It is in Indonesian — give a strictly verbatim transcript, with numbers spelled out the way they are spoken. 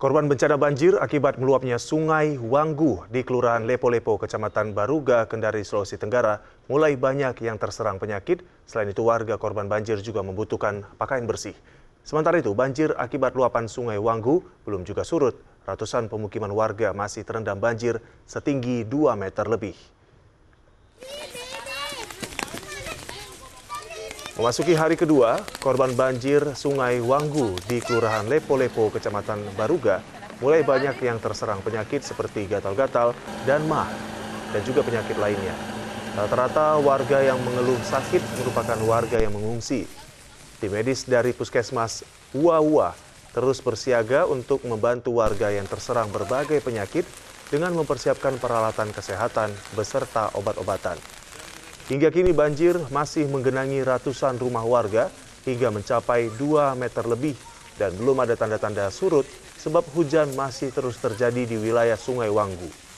Korban bencana banjir akibat meluapnya Sungai Wanggu di Kelurahan Lepo-Lepo, Kecamatan Baruga, Kendari, Sulawesi Tenggara, mulai banyak yang terserang penyakit. Selain itu, warga korban banjir juga membutuhkan pakaian bersih. Sementara itu, banjir akibat luapan Sungai Wanggu belum juga surut. Ratusan pemukiman warga masih terendam banjir setinggi dua meter lebih. Memasuki hari kedua, korban banjir Sungai Wanggu di Kelurahan Lepo-Lepo, Kecamatan Baruga, mulai banyak yang terserang penyakit seperti gatal-gatal dan mah, dan juga penyakit lainnya. Rata-rata warga yang mengeluh sakit merupakan warga yang mengungsi. Tim medis dari Puskesmas Wawa terus bersiaga untuk membantu warga yang terserang berbagai penyakit dengan mempersiapkan peralatan kesehatan beserta obat-obatan. Hingga kini banjir masih menggenangi ratusan rumah warga hingga mencapai dua meter lebih dan belum ada tanda-tanda surut sebab hujan masih terus terjadi di wilayah Sungai Wanggu.